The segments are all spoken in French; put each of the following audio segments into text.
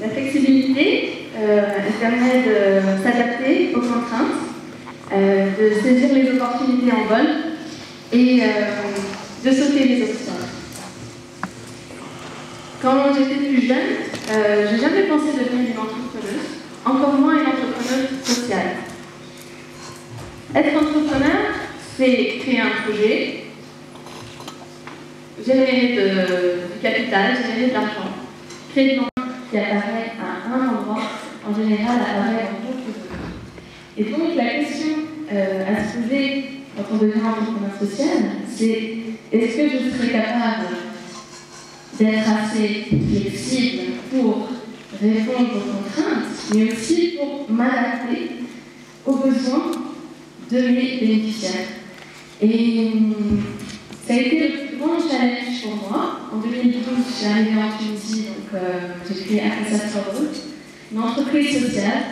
La flexibilité, elle permet de s'adapter aux contraintes, de saisir les opportunités en vol et de sauter les obstacles. Quand j'étais plus jeune, j'ai jamais pensé devenir une entrepreneuse, encore moins une entrepreneuse sociale. Être entrepreneur, c'est créer un projet, générer du capital, générer de l'argent, créer de l'emploi qui apparaît à un endroit, en général apparaît en entrepreneur. Et donc la question à se poser quand on devient entrepreneur social, c'est est-ce que je serai capable d'être assez flexible pour répondre aux contraintes, mais aussi pour m'adapter aux besoins de mes bénéficiaires. Et ça a été le plus grand challenge pour moi. En 2012, je suis arrivée en Tunisie, donc j'ai créé Acacias for all, une entreprise sociale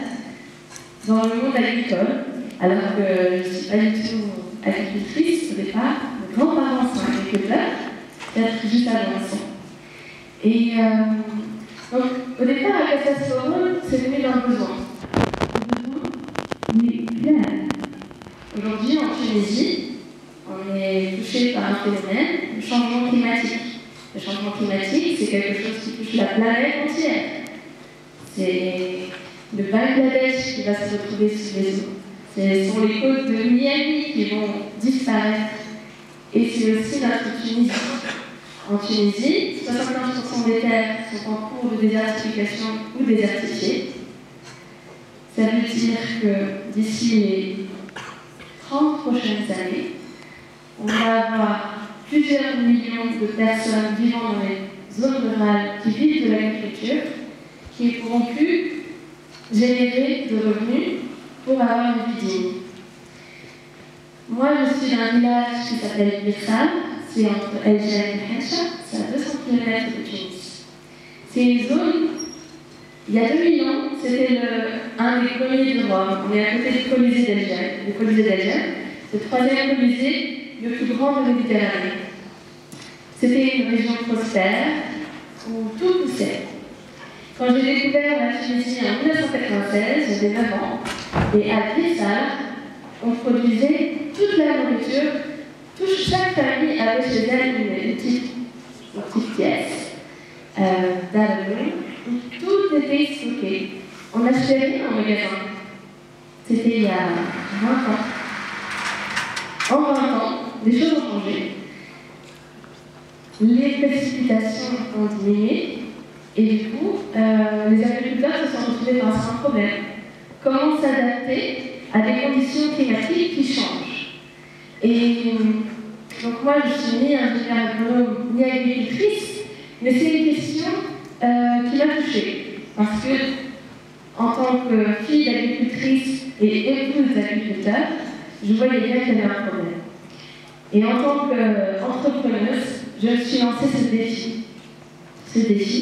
dans le monde agricole, alors que je ne suis pas du tout agricultrice au départ. Mes grands-parents sont agriculteurs, peut-être juste avant ça. Et donc, au départ, Acacias for all, c'est venu d'un besoin. Mais clair. Aujourd'hui, en Tunisie, on est touché par un phénomène, le changement climatique. Le changement climatique, c'est quelque chose qui touche la planète entière. C'est le Bangladesh qui va se retrouver sous les eaux. Ce sont les côtes de Miami qui vont disparaître. Et c'est aussi notre Tunisie. En Tunisie, 75% des terres sont en cours de désertification ou désertifiées. Ça veut dire que d'ici les 30 prochaines années, on va avoir plusieurs millions de personnes vivant dans les zones rurales qui vivent de l'agriculture, qui ne pourront plus générer de revenus pour avoir une vie digne. Moi, je suis d'un village qui s'appelle Birsan, c'est entre Elghez et Kech, c'est à 200 km de Tunis. C'est une zone, il y a 2000 ans, c'était un des premiers de Rome. On est à côté du Colisée d'Alger, le troisième Colisée le plus grand de Méditerranée. C'était une région prospère où tout poussait. Quand j'ai découvert la Tunisie en 1996, j'avais 9 ans, et à Bir Salah, on produisait toute la nourriture, chaque famille avait chez elle une petite pièce d'aluminium où tout était stocké. On n'achetait rien en magasin. C'était il y a 20 ans. En 20 ans, les choses ont changé. Les précipitations ont diminué et du coup, les agriculteurs se sont retrouvés dans un problème. Comment s'adapter à des conditions climatiques qui changent? Et donc moi, je ne suis ni ingénieure agronome, ni agricultrice, mais c'est une question qui m'a touchée. Parce que, en tant que fille d'agricultrice et épouse d'agriculteur, je voyais bien qu'il y avait un problème. Et en tant qu'entrepreneuse, je me suis lancée ce défi. Ce défi,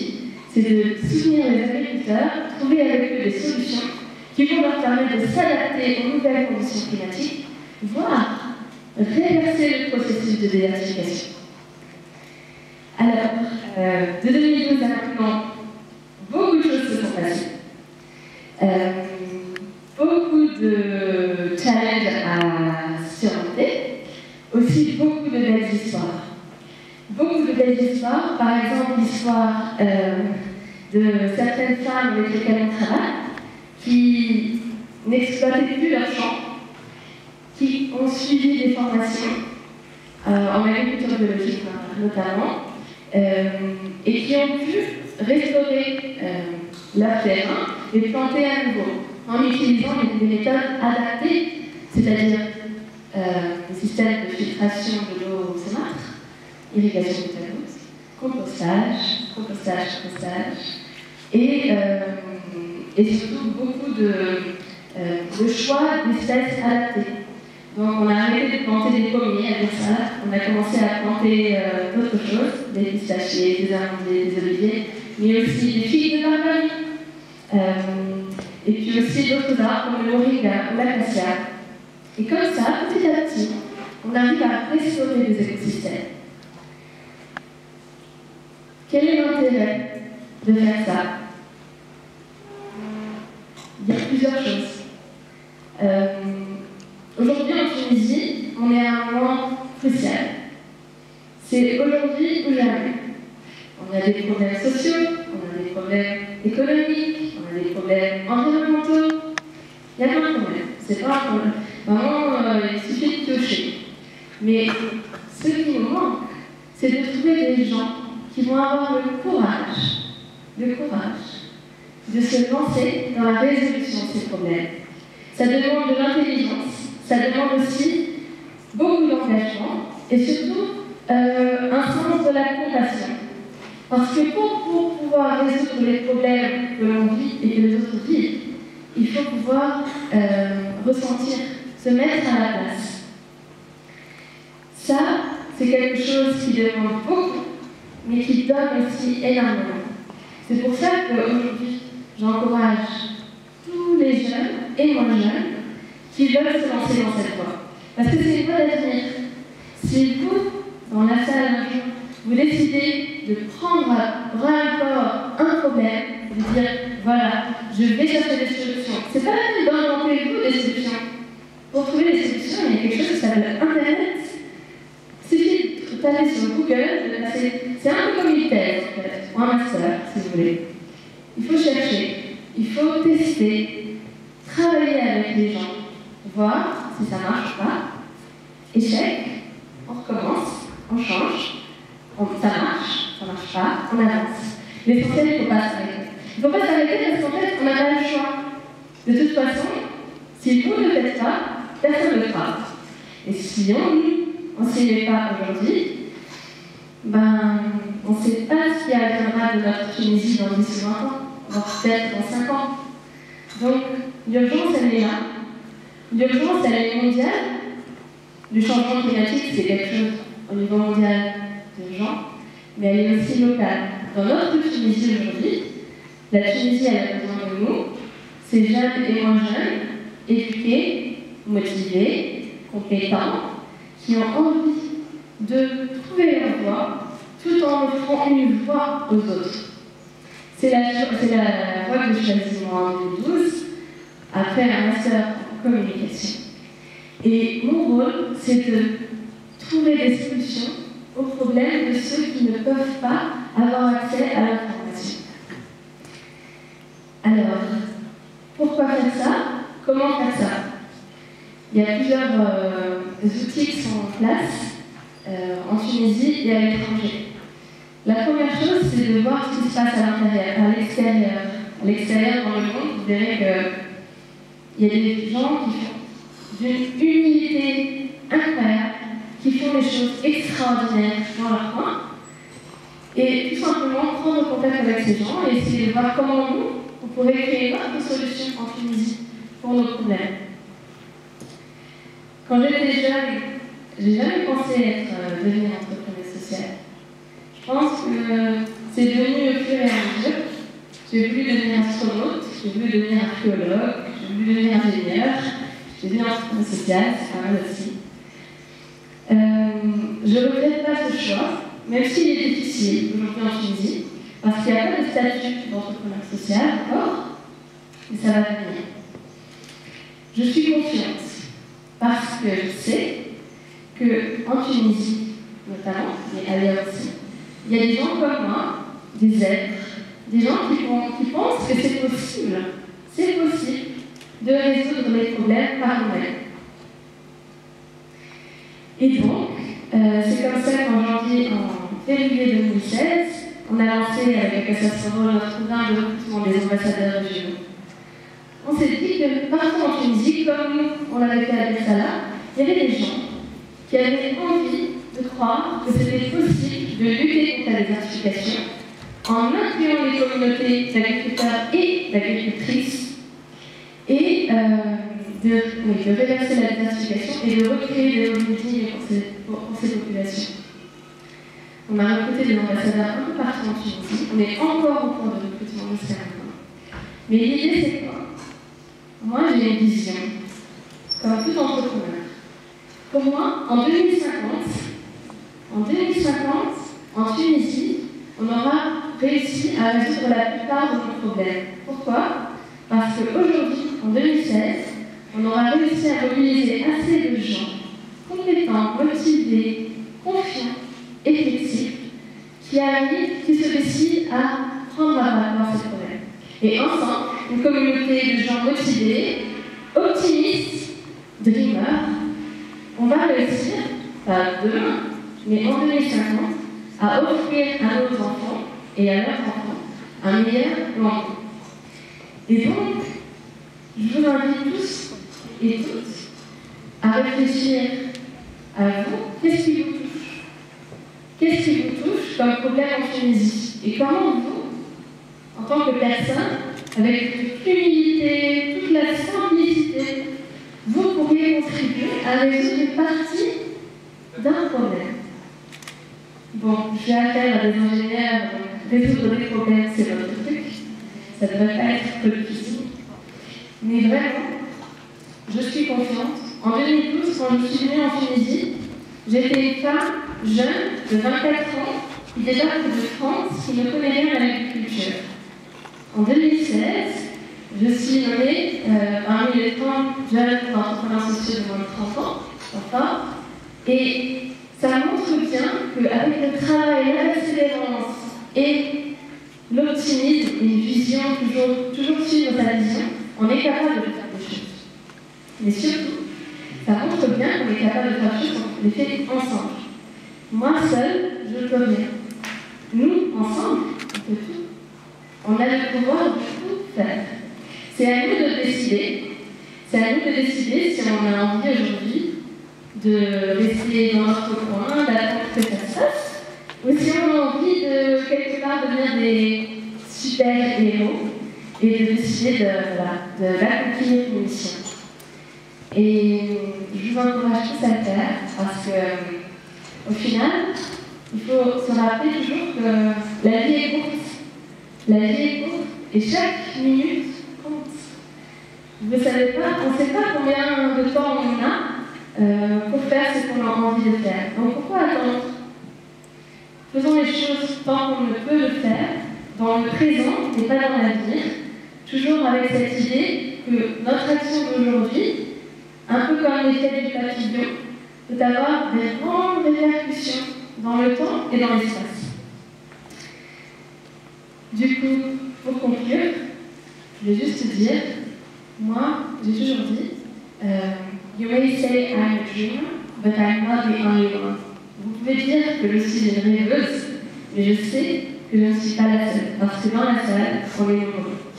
c'est de soutenir les agriculteurs, trouver avec eux des solutions qui vont leur permettre de s'adapter aux nouvelles conditions climatiques, voire réverser le processus de désertification. Alors, de 2012 à maintenant, beaucoup de choses se sont passées. Beaucoup de challenges à surmonter, aussi beaucoup de belles histoires. Beaucoup de belles histoires, par exemple l'histoire de certaines femmes avec lesquelles on travaille, qui n'exploitaient plus leur champ, qui ont suivi des formations en agriculture biologique notamment, et qui ont pu restaurer leur terrain et planter à nouveau, en utilisant des méthodes adaptées, c'est-à-dire des systèmes de filtration de l'eau saumâtre, irrigation de tabous, compostage, et surtout beaucoup de choix d'espèces adaptées. Donc on a arrêté de planter des pommiers avec ça, on a commencé à planter d'autres choses, des pistachiers, des amandiers, des oliviers, mais aussi des figues de Barbarie. Et puis aussi d'autres arbres comme le moringa ou l'acacia. Et comme ça, petit à petit, on arrive à restaurer les écosystèmes. Quel est l'intérêt de faire ça? territoriales. On a des problèmes sociaux, on a des problèmes économiques, on a des problèmes environnementaux. Il y a plein de problèmes. C'est pas un problème. Vraiment, il suffit de piocher. Mais ce qui nous manque, c'est de trouver des gens qui vont avoir le courage de se lancer dans la résolution de ces problèmes. Ça demande de l'intelligence, ça demande aussi beaucoup d'engagement et surtout un sens de la compassion. Parce que pour pouvoir résoudre les problèmes que l'on vit et que les autres vivent, il faut pouvoir ressentir, se mettre à la place. Ça, c'est quelque chose qui demande beaucoup, mais qui donne aussi énormément. C'est pour ça qu'aujourd'hui, j'encourage tous les jeunes et moins jeunes qui veulent se lancer dans cette voie. Parce que c'est une voie d'avenir. Si vous, dans la salle un jour, vous décidez de prendre à bras le corps un problème, de dire voilà, je vais chercher des solutions. C'est pas la peine d'inventer vous des solutions. Pour trouver des solutions, il y a quelque chose qui s'appelle Internet. Il suffit de taper sur Google, de passer. C'est un peu comme une thèse, en fait, ou un master, si vous voulez. Il faut chercher, il faut tester, travailler avec les gens, voir si ça marche ou pas. Échec, on recommence, on change, ça marche pas, on avance. L'essentiel, il ne faut pas s'arrêter. Il ne faut pas s'arrêter parce qu'en fait, on n'a pas le choix. De toute façon, si vous ne le faites pas, personne ne le fera. Et si on ne s'y met pas aujourd'hui, ben, on ne sait pas ce qui adviendra de notre Tunisie dans 10 ou 20 ans, voire peut-être dans 5 ans. Donc, l'urgence, elle est là. L'urgence, elle est mondiale. Le changement climatique, c'est quelque chose au niveau mondial de gens, mais elle est aussi locale. Dans notre Tunisie aujourd'hui, la Tunisie, elle a besoin de nous. C'est jeunes et moins jeunes, éduqués, motivés, compétents, qui ont envie de trouver leur voie tout en offrant une voie aux autres. C'est la voie que je choisis moi en 2012 après un master en communication. Et mon rôle, c'est de trouver des solutions aux problèmes de ceux qui ne peuvent pas avoir accès à l'information. Alors, pourquoi faire ça? Comment faire ça? Il y a plusieurs outils qui sont en place en Tunisie et à l'étranger. La première chose, c'est de voir ce qui se passe à l'extérieur. À l'extérieur, dans le monde, vous verrez qu'il y a des gens qui font d'une humilité incroyable, qui font des choses extraordinaires dans leur coin. Et tout simplement, prendre contact avec ces gens et essayer de voir comment nous, on pourrait créer notre solution en Tunisie pour nos problèmes. Quand j'étais jeune, j'ai jamais pensé devenir entrepreneur social. Je pense que c'est devenu au fur et à mesure. J'ai voulu devenir astronaute, j'ai voulu devenir archéologue, j'ai voulu devenir ingénieur, j'ai devenu entrepreneur social, c'est pas mal aussi. Je ne regrette pas ce choix, même s'il est difficile aujourd'hui en Tunisie, parce qu'il n'y a pas de statut d'entrepreneur social encore, mais ça va venir. Je suis confiante. Parce que je sais qu'en Tunisie, notamment, mais ailleurs aussi, il y a des gens comme moi, des êtres, des gens qui pensent que c'est possible de résoudre les problèmes par nous-mêmes. Et donc, c'est comme ça qu'en février 2016, on a lancé avec Acacias for all notre programme de recrutement des ambassadeurs régionaux. On s'est dit que partout en Tunisie, comme nous, on l'avait fait à Bir Salah, il y avait des gens qui avaient envie de croire que c'était possible de lutter contre la désertification en incluant les communautés d'agriculteurs et d'agricultrices et de réverser la désertification et de recréer des revenus dignes pour ces populations. On a recruté des ambassadeurs un peu partout en Tunisie, on est encore au point de recrutement de ce terrain. Mais l'idée, c'est quoi? Moi, j'ai une vision, comme tout entrepreneur. Pour moi, en 2050, en Tunisie, on aura réussi à résoudre la plupart de nos problèmes. Pourquoi? Parce qu'aujourd'hui, en 2016, on aura réussi à mobiliser assez de gens compétents, motivés, confiants et flexibles qui a amené ce récit à prendre à bord ce problème. Et ensemble, une communauté de gens motivés, optimistes, dreamers, on va réussir, pas demain, mais en 2050, à offrir à nos enfants et à leurs enfants un meilleur monde. Et donc, je vous invite tous et toutes à réfléchir à vous, qu'est-ce qui vous touche? Qu'est-ce qui vous touche comme problème en Tunisie? Et comment vous, en tant que personne, avec toute l'humilité, toute la simplicité, vous pourriez contribuer à résoudre une partie d'un problème. Bon, j'ai affaire à des ingénieurs, résoudre des problèmes, c'est notre truc. Ça ne devrait pas être politique. Mais vraiment, je suis confiante. En 2012, quand je suis venue en Tunisie, j'étais une femme jeune de 24 ans qui débarque de France, qui ne connaît rien à l'agriculture. En 2016, je suis nommée parmi les 30 jeunes entrepreneurs sociaux de moins de 30 ans, enfin, et ça montre bien qu'avec le travail, la persévérance et l'optimisme, une vision toujours suivre sa vision, on est capable de faire des choses. Mais surtout, ça montre bien qu'on est capable de faire des choses, on les fait ensemble. Moi seule, je peux rien. Nous, ensemble, on peut tout. On a le pouvoir de tout faire. C'est à nous de décider. C'est à nous de décider si on a envie aujourd'hui de rester dans notre coin, d'attendre que ça se fasse, ou si on a envie de quelque part devenir des super héros et de décider de l'accomplir une mission. Et je vous encourage tous à le faire parce que, au final, il faut se rappeler toujours que la vie est courte. La vie est courte et chaque minute compte. Vous ne savez pas, on ne sait pas combien de temps on a pour faire ce qu'on a envie de faire. Donc pourquoi attendre? Faisons les choses tant qu'on ne peut le faire, dans le présent et pas dans l'avenir, toujours avec cette idée que notre action d'aujourd'hui, un peu comme l'effet du papillon, peut avoir des grandes répercussions dans le temps et dans l'espace. Du coup, pour conclure, je vais juste te dire, moi, j'ai toujours dit, you may say I'm a dreamer, but I'm not the only one. Vous pouvez dire que je suis une rêveuse, mais je sais que je ne suis pas la seule, parce que dans la salle, on est nombreux.